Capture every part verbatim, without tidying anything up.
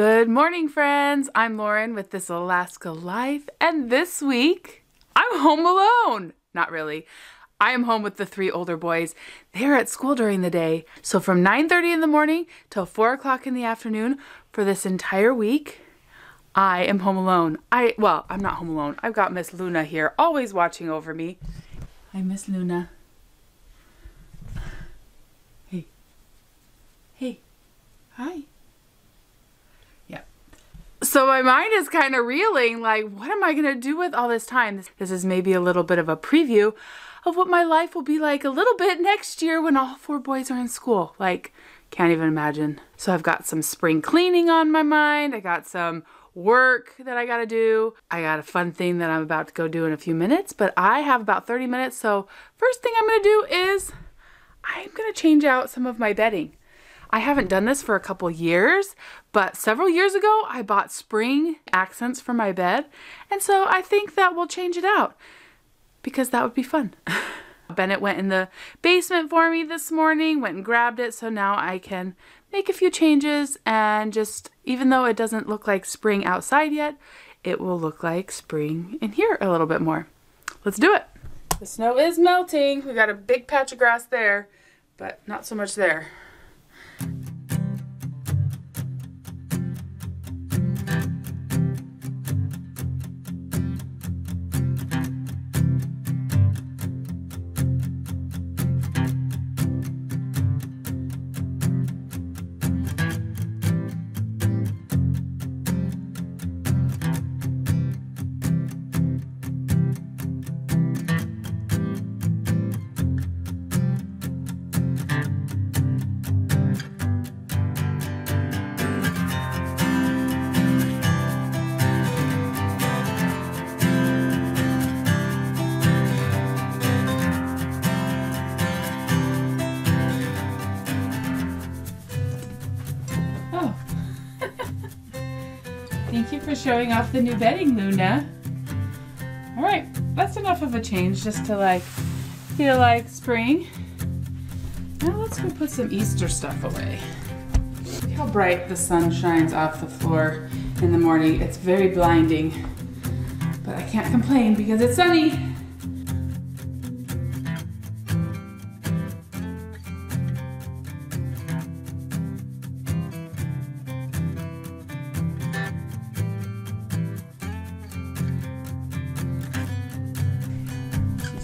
Good morning, friends. I'm Lauren with This Alaska Life, and this week I'm home alone. Not really. I am home with the three older boys. They're at school during the day, so from nine thirty in the morning till four o'clock in the afternoon for this entire week, I am home alone. I well, I'm not home alone. I've got Miss Luna here, always watching over me. Hi, Miss Luna. Hey. Hey. Hi. So my mind is kind of reeling, like, what am I going to do with all this time? This is maybe a little bit of a preview of what my life will be like a little bit next year when all four boys are in school. Like, can't even imagine. So I've got some spring cleaning on my mind. I got some work that I got to do. I got a fun thing that I'm about to go do in a few minutes, but I have about thirty minutes. So first thing I'm going to do is I'm going to change out some of my bedding. I haven't done this for a couple years, but several years ago I bought spring accents for my bed, and so I think that we'll change it out because that would be fun. Bennett went in the basement for me this morning, went and grabbed it, so now I can make a few changes, and just, even though it doesn't look like spring outside yet, it will look like spring in here a little bit more. Let's do it. The snow is melting. We got a big patch of grass there, but not so much there. Thank you for showing off the new bedding, Luna. All right, that's enough of a change just to like feel like spring. Now let's go put some Easter stuff away. Look how bright the sun shines off the floor in the morning. It's very blinding, but I can't complain because it's sunny.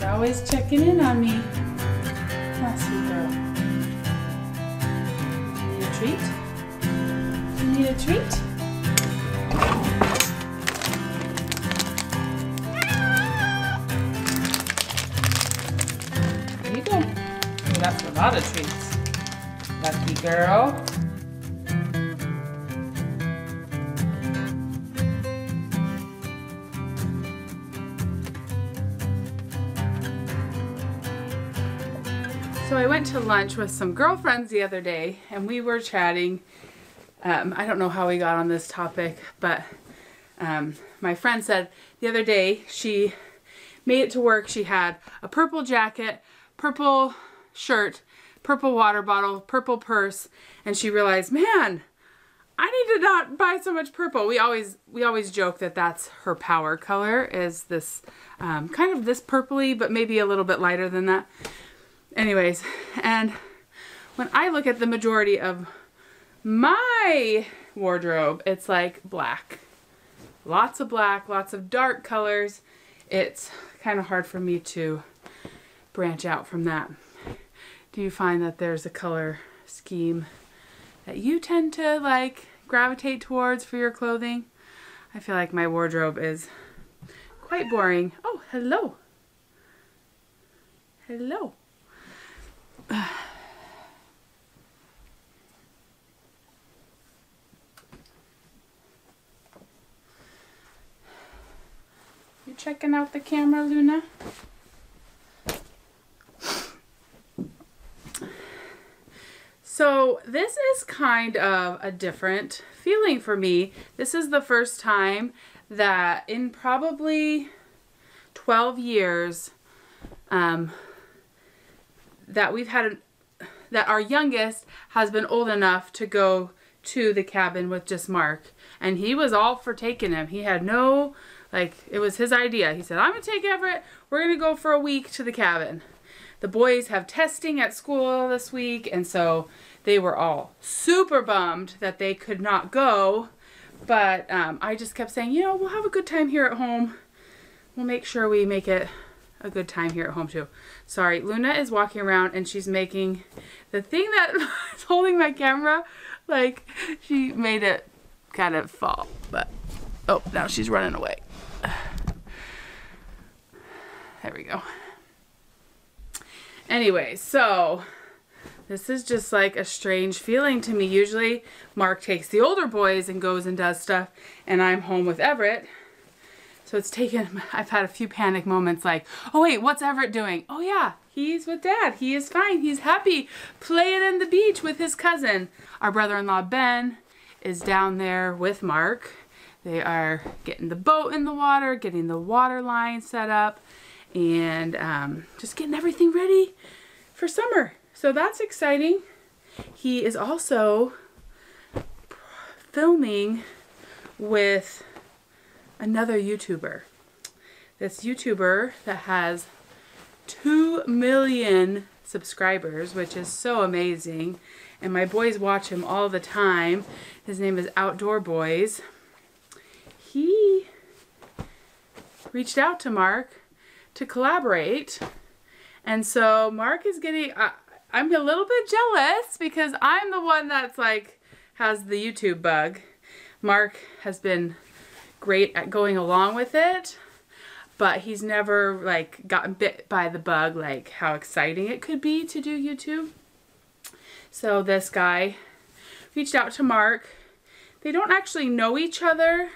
Always checking in on me. That's sweet girl. You need a treat? You need a treat? There you go. Ooh, that's a lot of treats. Lucky girl. So I went to lunch with some girlfriends the other day, and we were chatting. Um, I don't know how we got on this topic, but um, my friend said the other day she made it to work. She had a purple jacket, purple shirt, purple water bottle, purple purse, and she realized, man, I need to not buy so much purple. We always we always joke that that's her power color, is this um, kind of this purpley, but maybe a little bit lighter than that. Anyways, and when I look at the majority of my wardrobe, it's like black. Lots of black, lots of dark colors. It's kind of hard for me to branch out from that. Do you find that there's a color scheme that you tend to like gravitate towards for your clothing? I feel like my wardrobe is quite boring. Oh, hello. Hello. You checking out the camera, Luna? So this is kind of a different feeling for me. This is the first time that in probably twelve years, um, that we've had, that our youngest has been old enough to go to the cabin with just Mark, and he was all for taking him. He had no, like, it was his idea. He said, I'm gonna take Everett, we're gonna go for a week to the cabin. The boys have testing at school this week, and so they were all super bummed that they could not go, but um, I just kept saying, you know, we'll have a good time here at home. We'll make sure we make it a good time here at home too. Sorry, Luna is walking around and she's making the thing that's holding my camera, like she made it kind of fall, but oh, now she's running away. There we go. Anyway, so this is just like a strange feeling to me. Usually Mark takes the older boys and goes and does stuff, and I'm home with Everett. So it's taken, I've had a few panic moments like, oh wait, what's Everett doing? Oh yeah, he's with Dad. He is fine. He's happy playing in the beach with his cousin. Our brother-in-law Ben is down there with Mark. They are getting the boat in the water, getting the water line set up, and um, just getting everything ready for summer. So that's exciting. He is also filming with another YouTuber. This YouTuber that has two million subscribers, which is so amazing. And my boys watch him all the time. His name is Outdoor Boys. He reached out to Mark to collaborate. And so Mark is getting, uh, I'm a little bit jealous because I'm the one that's like, has the YouTube bug. Mark has been great at going along with it, but he's never like gotten bit by the bug, like how exciting it could be to do YouTube. So this guy reached out to Mark. They don't actually know each other,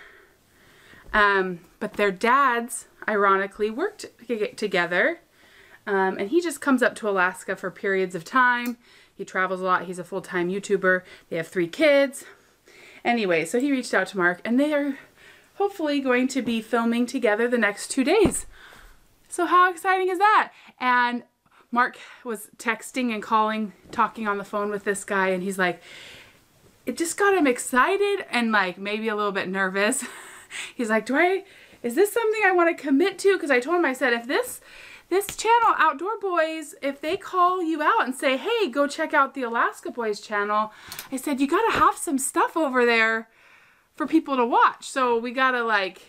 um, but their dads ironically worked together, um, and he just comes up to Alaska for periods of time. He travels a lot. He's a full-time YouTuber. They have three kids. Anyway, so he reached out to Mark, and they are hopefully going to be filming together the next two days. So how exciting is that? And Mark was texting and calling, talking on the phone with this guy, and he's like, it just got him excited and like maybe a little bit nervous. He's like, do I, is this something I want to commit to? Because I told him, I said, if this, this channel, Outdoor Boys, if they call you out and say, hey, go check out the Alaska Boys channel, I said, you got to have some stuff over there for people to watch. So we gotta like,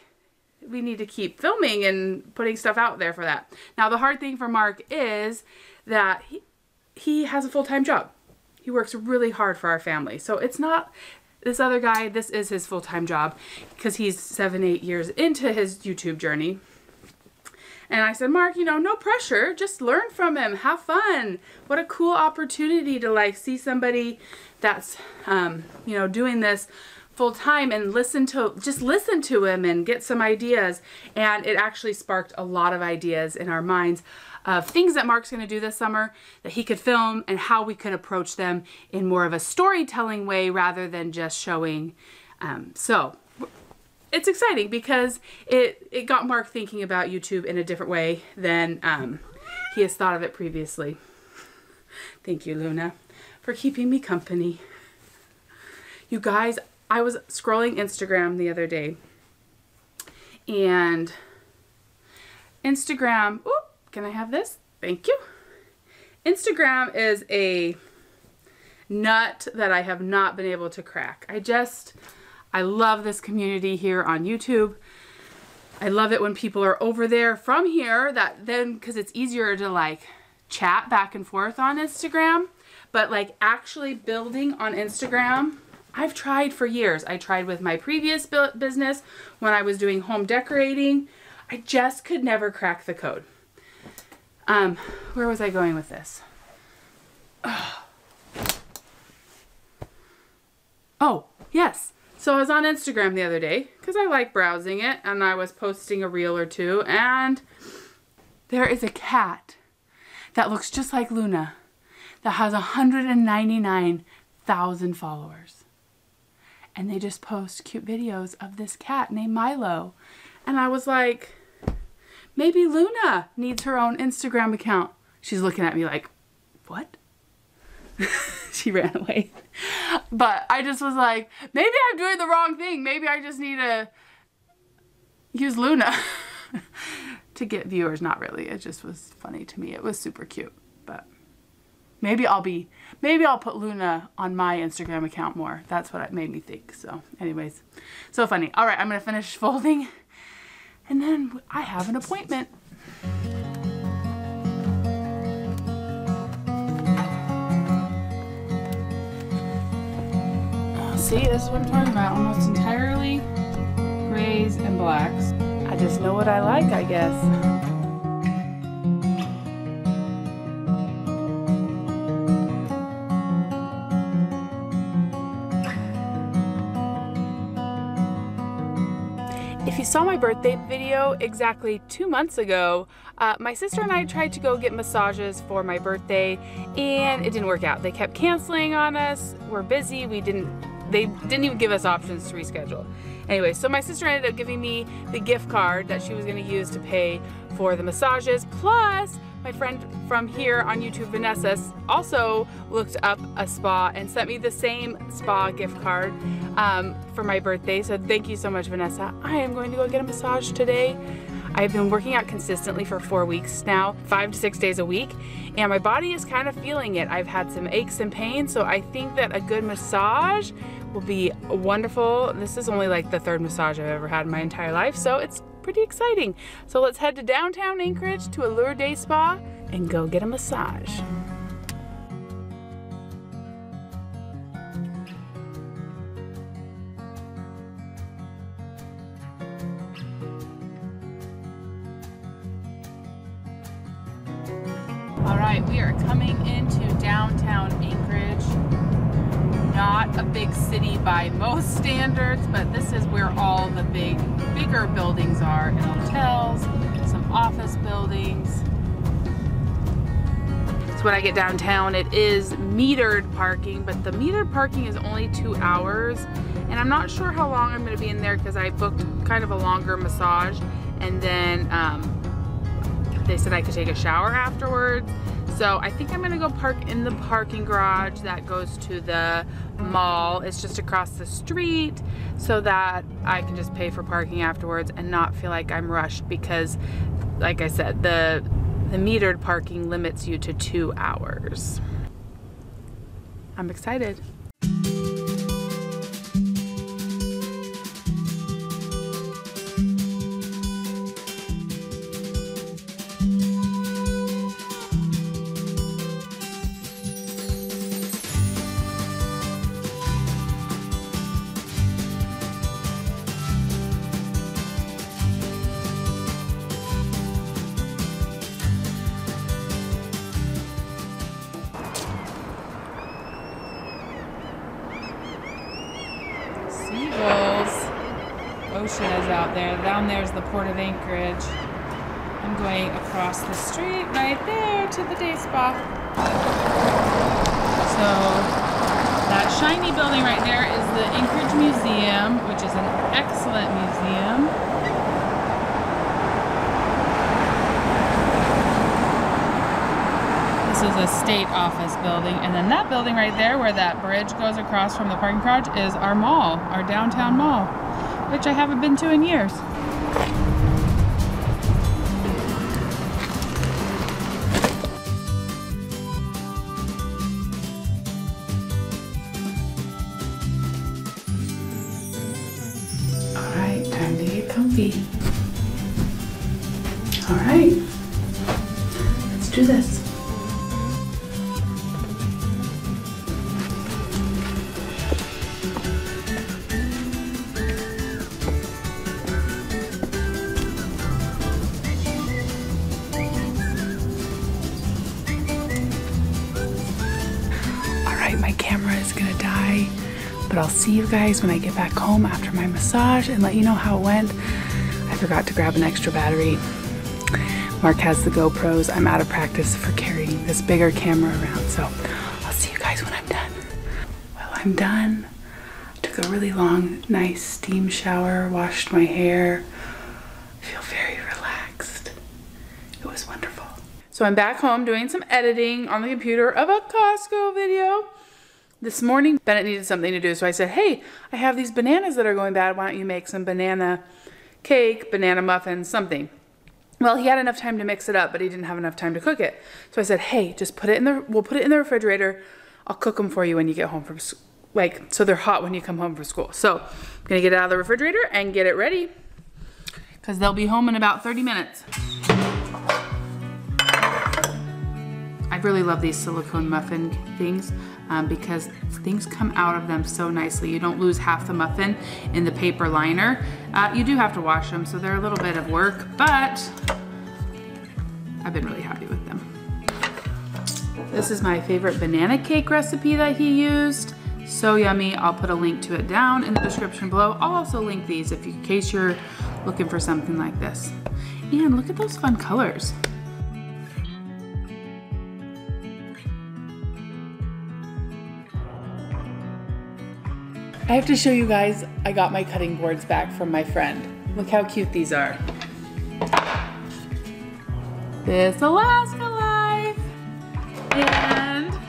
we need to keep filming and putting stuff out there for that. Now the hard thing for Mark is that he, he has a full-time job. He works really hard for our family. So it's not this other guy, this is his full-time job because he's seven, eight years into his YouTube journey. And I said, Mark, you know, no pressure, just learn from him, have fun. What a cool opportunity to like see somebody that's, um, you know, doing this full time, and listen to, just listen to him and get some ideas. And it actually sparked a lot of ideas in our minds of things that Mark's going to do this summer that he could film and how we could approach them in more of a storytelling way rather than just showing. Um, so it's exciting because it, it got Mark thinking about YouTube in a different way than um, he has thought of it previously. Thank you, Luna, for keeping me company. You guys, I was scrolling Instagram the other day, and Instagram, oh, can I have this? Thank you. Instagram is a nut that I have not been able to crack. I just, I love this community here on YouTube. I love it when people are over there from here, that then, cause it's easier to like chat back and forth on Instagram, but like actually building on Instagram, I've tried for years. I tried with my previous business when I was doing home decorating. I just could never crack the code. Um, where was I going with this? Oh. Oh, yes. So I was on Instagram the other day because I like browsing it, and I was posting a reel or two, and there is a cat that looks just like Luna that has one hundred ninety-nine thousand followers. And they just post cute videos of this cat named Milo. And I was like, maybe Luna needs her own Instagram account. She's looking at me like, what? She ran away. But I just was like, maybe I'm doing the wrong thing. Maybe I just need to use Luna to get viewers. Not really. It just was funny to me. It was super cute. But maybe I'll be, maybe I'll put Luna on my Instagram account more. That's what it made me think. So anyways, so funny. All right, I'm going to finish folding. And then I have an appointment. See, this is what I'm talking about. Almost entirely grays and blacks. I just know what I like, I guess. If you saw my birthday video exactly two months ago, uh, my sister and I tried to go get massages for my birthday, and it didn't work out. They kept canceling on us. We're busy. We didn't... They didn't even give us options to reschedule. Anyway, so my sister ended up giving me the gift card that she was gonna use to pay for the massages. Plus, my friend from here on YouTube, Vanessa, also looked up a spa and sent me the same spa gift card um, for my birthday. So thank you so much, Vanessa. I am going to go get a massage today. I've been working out consistently for four weeks now, five to six days a week, and my body is kind of feeling it. I've had some aches and pains, so I think that a good massage will be wonderful. This is only like the third massage I've ever had in my entire life, so it's pretty exciting. So let's head to downtown Anchorage to Allure Day Spa and go get a massage. We are coming into downtown Anchorage. Not a big city by most standards, but this is where all the big, bigger buildings are, and hotels, some office buildings. So when I get downtown, it is metered parking, but the metered parking is only two hours, and I'm not sure how long I'm going to be in there because I booked kind of a longer massage, and then um, they said I could take a shower afterwards. So I think I'm gonna go park in the parking garage that goes to the mall. It's just across the street so that I can just pay for parking afterwards and not feel like I'm rushed because, like I said, the, the metered parking limits you to two hours. I'm excited. Out there. Down there's the Port of Anchorage. I'm going across the street right there to the day spa. So that shiny building right there is the Anchorage Museum, which is an excellent museum. This is a state office building, and then that building right there where that bridge goes across from the parking garage is our mall, our downtown mall, which I haven't been to in years. All right, time to get comfy. All right, let's do this. I'll see you guys when I get back home after my massage and let you know how it went. I forgot to grab an extra battery. Mark has the GoPros. I'm out of practice for carrying this bigger camera around, so I'll see you guys when I'm done. Well, I'm done. I took a really long, nice steam shower, washed my hair. I feel very relaxed. It was wonderful. So I'm back home doing some editing on the computer of a Costco video. This morning, Bennett needed something to do, so I said, hey, I have these bananas that are going bad. Why don't you make some banana cake, banana muffins, something. Well, he had enough time to mix it up, but he didn't have enough time to cook it. So I said, hey, just put it in the, we'll put it in the refrigerator. I'll cook them for you when you get home from school. Like, so they're hot when you come home from school. So I'm gonna get it out of the refrigerator and get it ready, because they'll be home in about thirty minutes. I really love these silicone muffin things um, because things come out of them so nicely. You don't lose half the muffin in the paper liner. Uh, you do have to wash them, so they're a little bit of work, but I've been really happy with them. This is my favorite banana cake recipe that he used. So yummy. I'll put a link to it down in the description below. I'll also link these if you, in case you're looking for something like this. And look at those fun colors. I have to show you guys, I got my cutting boards back from my friend. Look how cute these are. This Alaska Life. And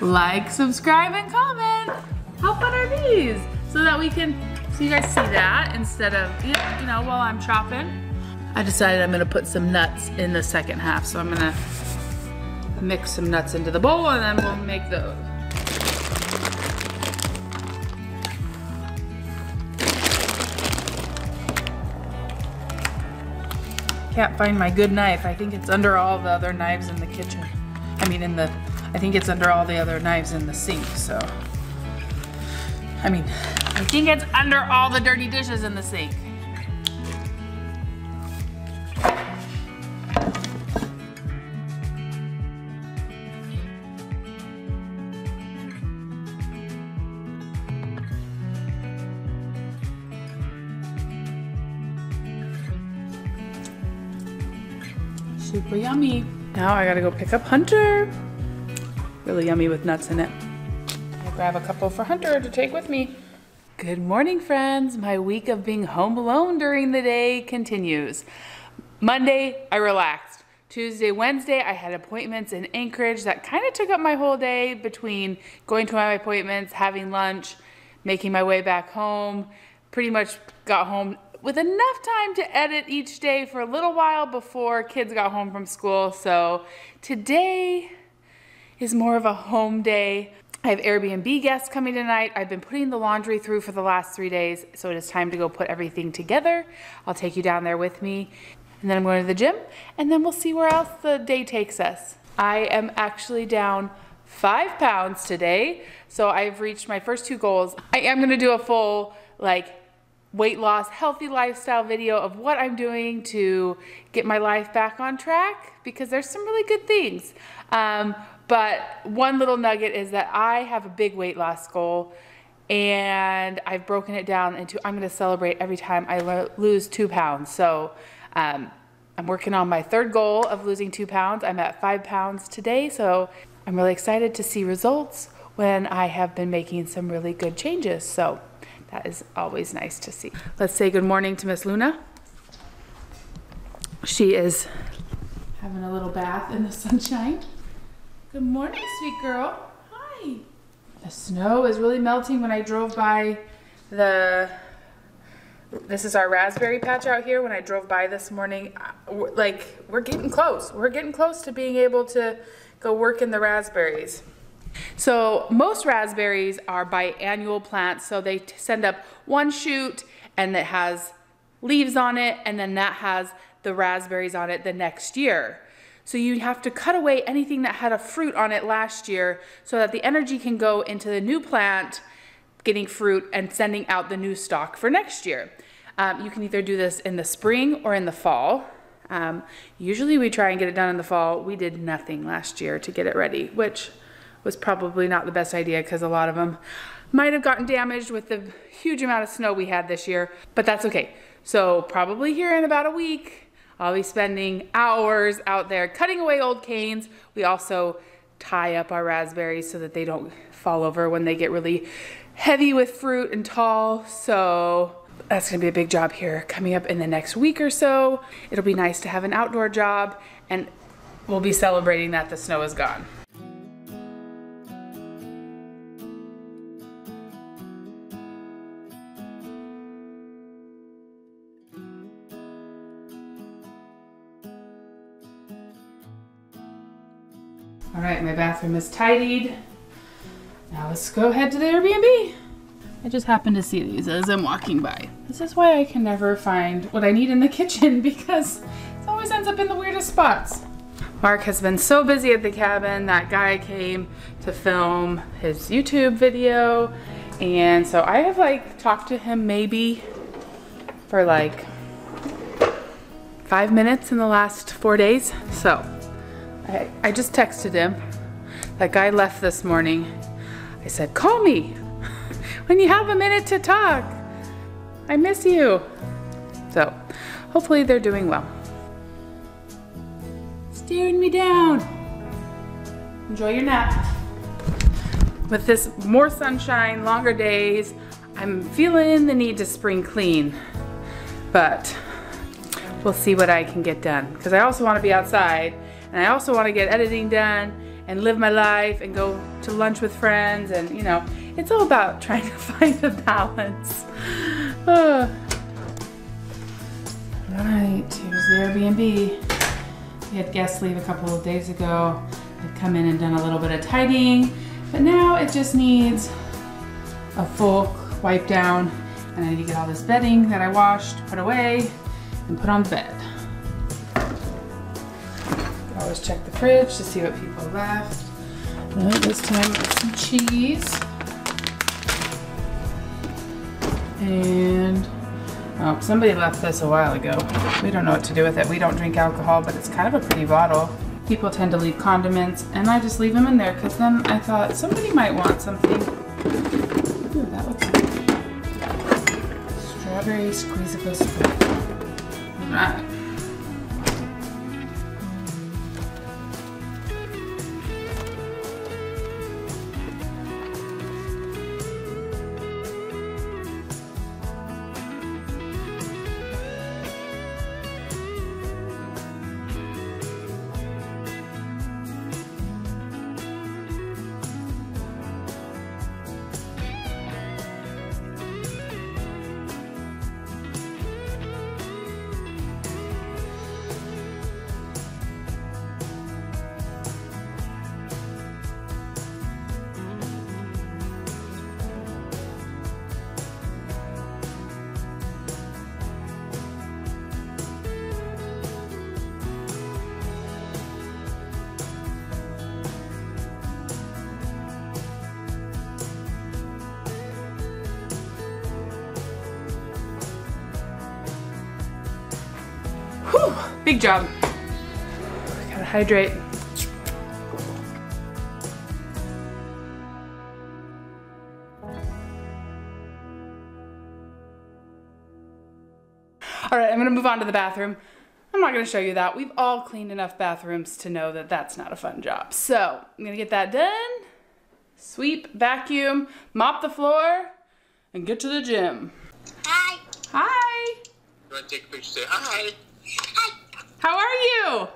like, subscribe, and comment. How fun are these? So that we can, so you guys see that instead of, you know, while I'm chopping. I decided I'm gonna put some nuts in the second half. So I'm gonna mix some nuts into the bowl and then we'll make those. Can't find my good knife. I think it's under all the other knives in the kitchen. I mean in the, I think it's under all the other knives in the sink, so. I mean, I think it's under all the dirty dishes in the sink. Super yummy. Now I gotta go pick up Hunter. Really yummy with nuts in it. I'll grab a couple for Hunter to take with me. Good morning, friends. My week of being home alone during the day continues. Monday, I relaxed. Tuesday, Wednesday, I had appointments in Anchorage that kind of took up my whole day between going to my appointments, having lunch, making my way back home. Pretty much got home with enough time to edit each day for a little while before kids got home from school. So today is more of a home day. I have Airbnb guests coming tonight. I've been putting the laundry through for the last three days, so it is time to go put everything together. I'll take you down there with me, and then I'm going to the gym, and then we'll see where else the day takes us. I am actually down five pounds today, so I've reached my first two goals. I am gonna do a full, like, weight loss, healthy lifestyle video of what I'm doing to get my life back on track, because there's some really good things. Um, but one little nugget is that I have a big weight loss goal, and I've broken it down into, I'm gonna celebrate every time I lo lose two pounds. So um, I'm working on my third goal of losing two pounds. I'm at five pounds today, so I'm really excited to see results when I have been making some really good changes. So that is always nice to see. Let's say good morning to Miss Luna. She is having a little bath in the sunshine. Good morning, sweet girl. Hi. The snow is really melting. When I drove by the, this is our raspberry patch out here. When I drove by this morning, like, we're getting close. We're getting close to being able to go work in the raspberries. So most raspberries are biannual plants, so they send up one shoot and it has leaves on it, and then that has the raspberries on it the next year. So you have to cut away anything that had a fruit on it last year so that the energy can go into the new plant getting fruit and sending out the new stock for next year. Um, you can either do this in the spring or in the fall. Um, usually we try and get it done in the fall. We did nothing last year to get it ready, which was probably not the best idea, because a lot of them might have gotten damaged with the huge amount of snow we had this year, but that's okay. So probably here in about a week, I'll be spending hours out there cutting away old canes. We also tie up our raspberries so that they don't fall over when they get really heavy with fruit and tall. So that's gonna be a big job here coming up in the next week or so. It'll be nice to have an outdoor job, and we'll be celebrating that the snow is gone. All right, my bathroom is tidied. Now let's go ahead to the Airbnb. I just happened to see these as I'm walking by. This is why I can never find what I need in the kitchen, because it always ends up in the weirdest spots. Mark has been so busy at the cabin. That guy came to film his YouTube video. And so I have like talked to him maybe for like five minutes in the last four days. So I, I just texted him. That guy left this morning. I said, call me when you have a minute to talk. I miss you. So hopefully they're doing well. Staring me down. Enjoy your nap. With this more sunshine, longer days, I'm feeling the need to spring clean, but we'll see what I can get done, because I also want to be outside, and I also want to get editing done and live my life and go to lunch with friends, and you know, it's all about trying to find a balance. Oh. All right, here's the Airbnb. We had guests leave a couple of days ago. They've come in and done a little bit of tidying, but now it just needs a full wipe down, and I need to get all this bedding that I washed, put away, and put on the bed. I always check the fridge to see what people left. All right, this time it's some cheese. And oh, somebody left this a while ago. We don't know what to do with it. We don't drink alcohol, but it's kind of a pretty bottle. People tend to leave condiments, and I just leave them in there, because then I thought somebody might want something. Ooh, that looks good. Strawberry squeezable spread. All right. Big job. Gotta hydrate. All right, I'm gonna move on to the bathroom. I'm not gonna show you that. We've all cleaned enough bathrooms to know that that's not a fun job. So I'm gonna get that done, sweep, vacuum, mop the floor, and get to the gym. Hi. Hi. You wanna take a picture? Say hi. Hi. How are you?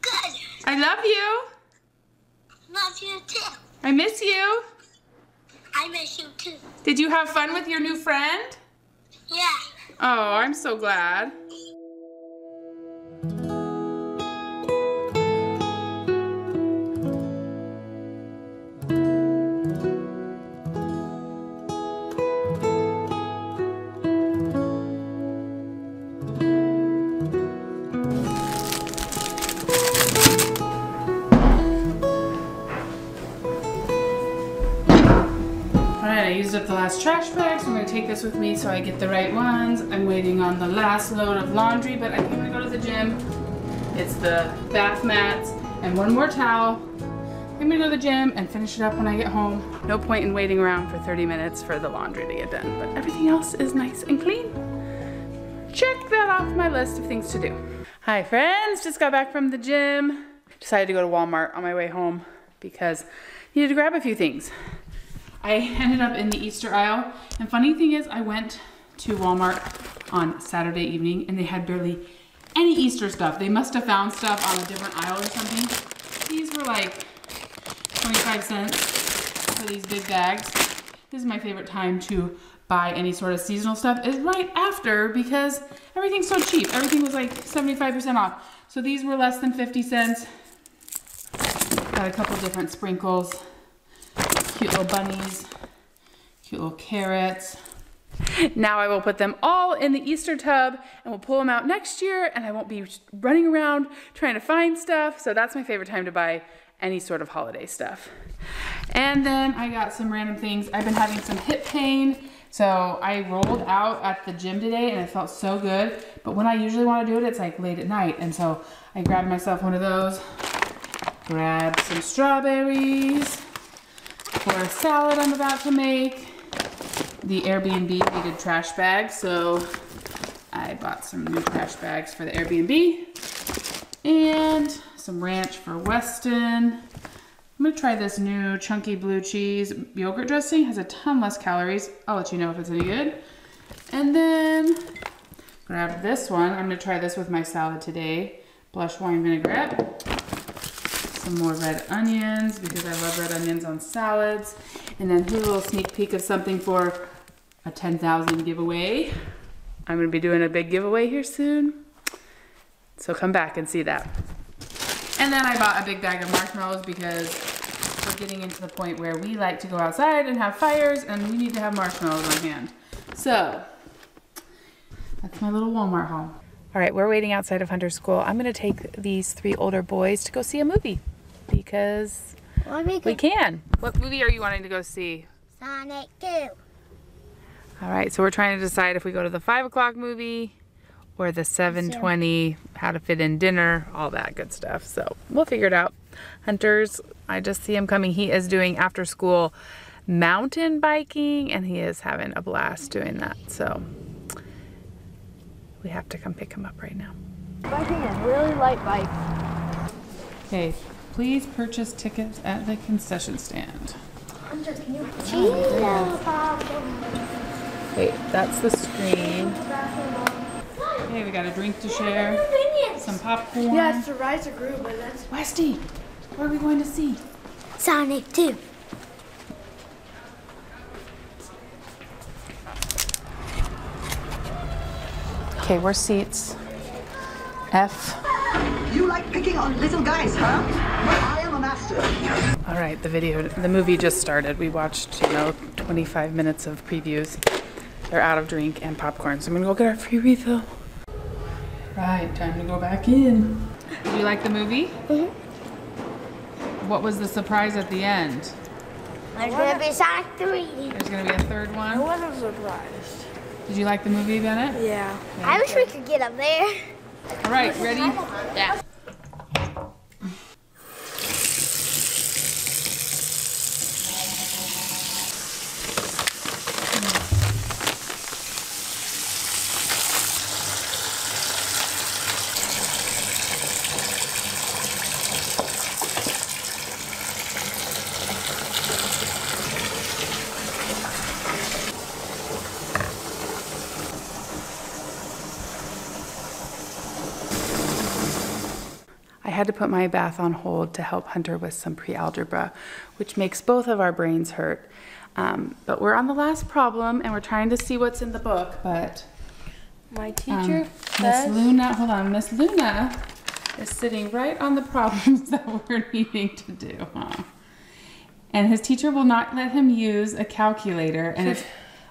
Good. I love you. Love you too. I miss you. I miss you too. Did you have fun with your new friend? Yeah. Oh, I'm so glad. Up the last trash bags. I'm going to take this with me so I get the right ones. I'm waiting on the last load of laundry, but I think I'm going to go to the gym. It's the bath mats and one more towel. I'm going to go to the gym and finish it up when I get home. No point in waiting around for thirty minutes for the laundry to get done, but everything else is nice and clean. Check that off my list of things to do. Hi friends, just got back from the gym. Decided to go to Walmart on my way home because I needed to grab a few things. I ended up in the Easter aisle, and funny thing is I went to Walmart on Saturday evening and they had barely any Easter stuff. They must have found stuff on a different aisle or something. These were like twenty-five cents for these big bags. This is my favorite time to buy any sort of seasonal stuff, is right after, because everything's so cheap. Everything was like seventy-five percent off. So these were less than fifty cents. Got a couple different sprinkles, cute little bunnies, cute little carrots. Now I will put them all in the Easter tub and we'll pull them out next year and I won't be running around trying to find stuff. So that's my favorite time to buy any sort of holiday stuff. And then I got some random things. I've been having some hip pain. So I rolled out at the gym today and it felt so good. But when I usually want to do it, it's like late at night. And so I grabbed myself one of those, grabbed some strawberries for a salad I'm about to make. The Airbnb needed trash bags, so I bought some new trash bags for the Airbnb. And some ranch for Weston. I'm gonna try this new chunky blue cheese yogurt dressing. It has a ton less calories. I'll let you know if it's any good. And then grab this one. I'm gonna try this with my salad today. Blush wine vinaigrette. Some more red onions because I love red onions on salads. And then here's a little sneak peek of something for a ten thousand giveaway. I'm gonna be doing a big giveaway here soon. So come back and see that. And then I bought a big bag of marshmallows because we're getting into the point where we like to go outside and have fires and we need to have marshmallows on hand. So that's my little Walmart haul. All right, we're waiting outside of Hunter's school. I'm gonna take these three older boys to go see a movie because well, we, can. we can. What movie are you wanting to go see? Sonic two. All right, so we're trying to decide if we go to the five o'clock movie or the seven twenty, how to fit in dinner, all that good stuff. So we'll figure it out. Hunter's, I just see him coming. He is doing after school mountain biking and he is having a blast doing that. So we have to come pick him up right now. Biking is really light bike. Okay, please purchase tickets at the concession stand. Hunter, can you please? Wait, that's the screen. Hey, we got a drink to share, some popcorn. Yeah, it's the Rise of Gru, but that's... Westy, what are we going to see? Sonic two. Okay, we're seats F. You like picking on little guys, huh? Well, I am a master. All right, the video, the movie just started. We watched, you know, twenty-five minutes of previews. They're out of drink and popcorn, so I'm gonna go get our free refill. Right, time to go back in. Did you like the movie? Mm-hmm. What was the surprise at the end? There's gonna be Sonic three. There's gonna be a third one? I wasn't surprised. Did you like the movie, Bennett? Yeah. yeah. I wish we could get up there. All right, ready? Yeah. I had to put my bath on hold to help Hunter with some pre-algebra, which makes both of our brains hurt. Um, but we're on the last problem and we're trying to see what's in the book, but... My teacher um, says... Miss Luna, hold on, Miss Luna is sitting right on the problems that we're needing to do. Huh? And his teacher will not let him use a calculator, and it's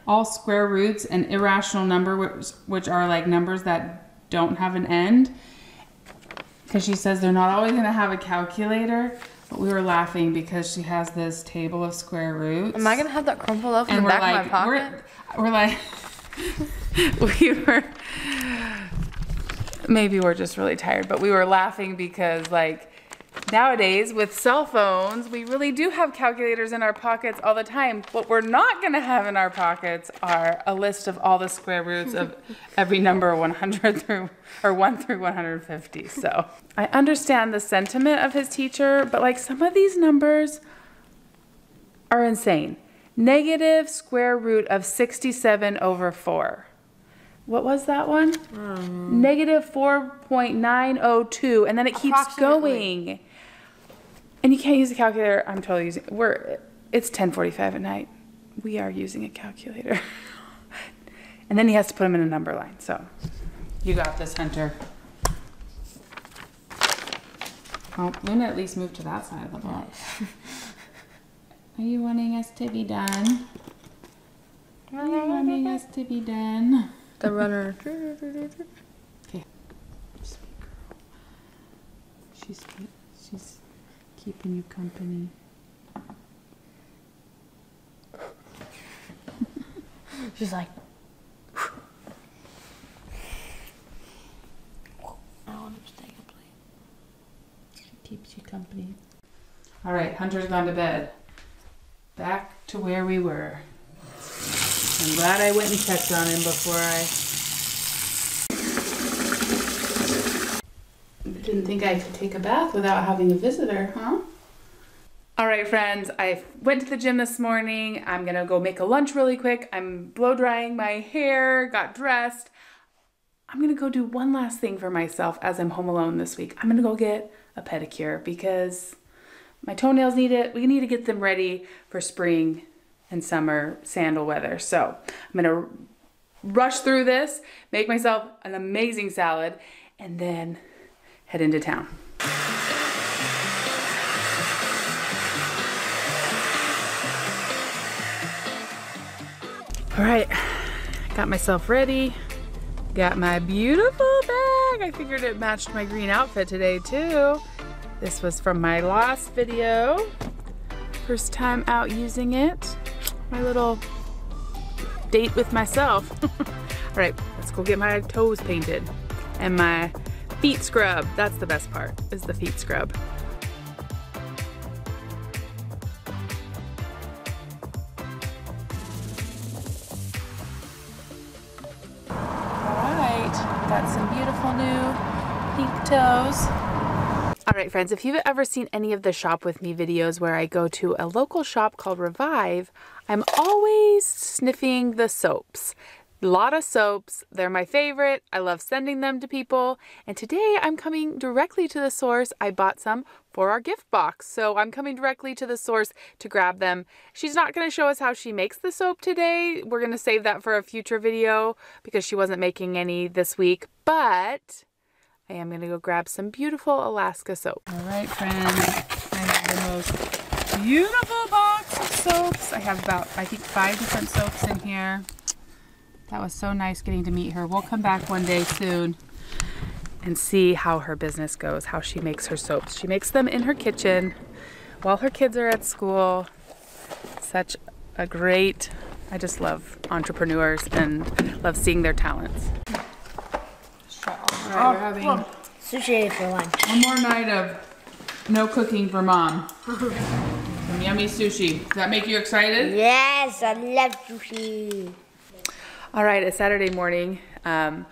all square roots and irrational numbers, which are like numbers that don't have an end. Because she says they're not always going to have a calculator, but we were laughing because she has this table of square roots. Am I going to have that crumpled up in the back like, of my pocket? We're, we're like, we were, maybe we're just really tired, but we were laughing because like nowadays with cell phones, we really do have calculators in our pockets all the time. What we're not going to have in our pockets are a list of all the square roots of every number one hundred through, or one through one hundred fifty. So I understand the sentiment of his teacher, but like some of these numbers are insane. Negative square root of sixty-seven over four. what was that one? Mm. Negative four point nine oh two, and then it keeps going. And you can't use a calculator. I'm totally using, we're, it's ten forty-five at night. We are using a calculator. And then he has to put them in a number line, so. You got this, Hunter. Well, Luna at least moved to that side of the block. Are you wanting us to be done? Are you wanting us to be done? The runner. Okay. She's, she's keeping you company. She's like, I want to take a plate. She keeps you company. All right, Hunter's gone to bed. Back to where we were. I'm glad I went and checked on him before I... I didn't think I could take a bath without having a visitor, huh? All right, friends, I went to the gym this morning. I'm gonna go make a lunch really quick. I'm blow drying my hair, got dressed. I'm gonna go do one last thing for myself as I'm home alone this week. I'm gonna go get a pedicure because my toenails need it. We need to get them ready for spring and summer sandal weather. So I'm gonna rush through this, make myself an amazing salad, and then head into town. All right, got myself ready. Got my beautiful bag. I figured it matched my green outfit today too. This was from my last video. First time out using it. My little date with myself. All right, let's go get my toes painted and my feet scrubbed. That's the best part, is the feet scrub. All right, got some beautiful new pink toes. All right, friends, if you've ever seen any of the Shop With Me videos where I go to a local shop called Revive, I'm always sniffing the soaps. A lot of soaps, they're my favorite. I love sending them to people. And today I'm coming directly to the source. I bought some for our gift box. So I'm coming directly to the source to grab them. She's not gonna show us how she makes the soap today. We're gonna save that for a future video because she wasn't making any this week, but I am gonna go grab some beautiful Alaska soap. All right, friends, I have the most beautiful box of soaps. I have about, I think, five different soaps in here. That was so nice getting to meet her. We'll come back one day soon and see how her business goes, how she makes her soaps. She makes them in her kitchen while her kids are at school. Such a great, I just love entrepreneurs and love seeing their talents. All right, oh, we're having well, sushi for lunch. One more night of no cooking for mom. Some yummy sushi. Does that make you excited? Yes, I love sushi. All right, it's Saturday morning. Um,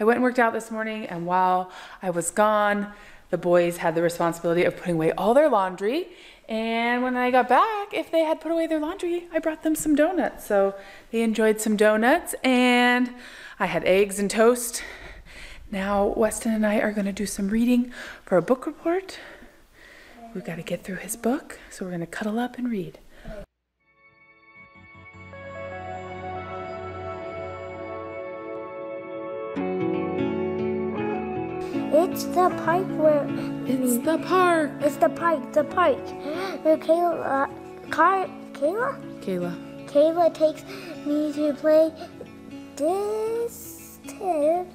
I went and worked out this morning, and while I was gone, the boys had the responsibility of putting away all their laundry. And when I got back, if they had put away their laundry, I brought them some donuts. So they enjoyed some donuts, and I had eggs and toast. Now, Weston and I are gonna do some reading for a book report. We've gotta get through his book, so we're gonna cuddle up and read. It's the pike where... It's the park. It's the pike, the pike. Where Kayla... Car, Kayla? Kayla. Kayla takes me to play this tip.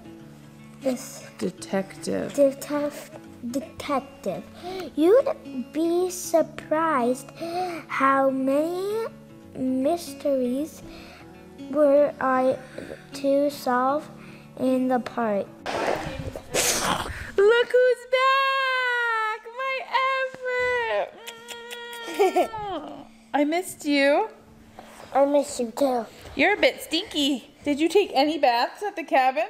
This detective. Detef detective. You'd be surprised how many mysteries were I to solve in the park. Look who's back! My Everett! Oh, I missed you. I missed you too. You're a bit stinky. Did you take any baths at the cabin?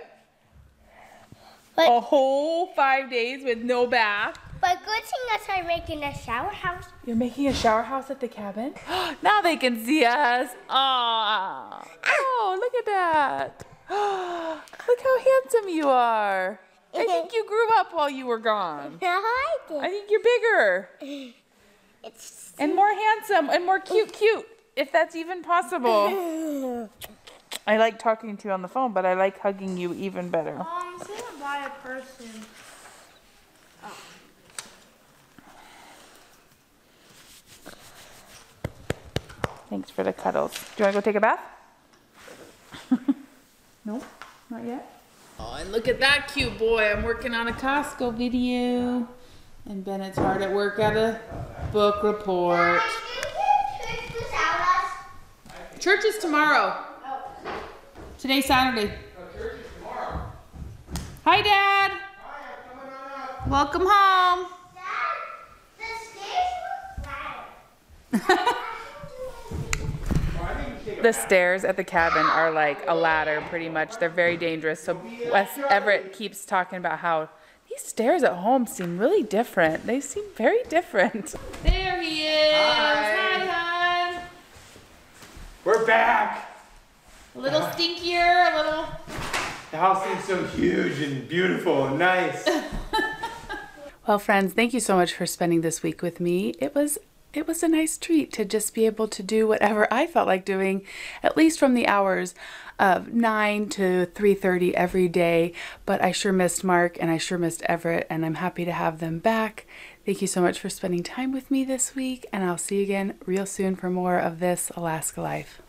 But a whole five days with no bath. But good thing that I'm making a shower house. You're making a shower house at the cabin? Now they can see us. Aww. Ah. Oh, look at that. Look how handsome you are. I think you grew up while you were gone. No, I did. I think you're bigger. It's and more handsome and more cute, cute, if that's even possible. I like talking to you on the phone, but I like hugging you even better. Um, I'm going to buy a person. Oh. Thanks for the cuddles. Do you want to go take a bath? Nope, not yet. Oh, and look at that cute boy. I'm working on a Costco video. And Bennett's hard at work at a book report. Dad, can you do church without us? Church is tomorrow. Oh. Today's Saturday. Oh, church is tomorrow. Hi, Dad. Hi, I'm coming on up. Welcome home. Dad, the stairs look flat. The stairs at the cabin are like a ladder, pretty much. They're very dangerous. So Wes Everett keeps talking about how these stairs at home seem really different. They seem very different. There he is. Hi, hi, hon. We're back. A little uh, stinkier, a little. The house seems so huge and beautiful and nice. Well, friends, thank you so much for spending this week with me. It was It was a nice treat to just be able to do whatever I felt like doing, at least from the hours of nine to three thirty every day. But I sure missed Mark and I sure missed Everett, and I'm happy to have them back. Thank you so much for spending time with me this week, and I'll see you again real soon for more of This Alaska Life.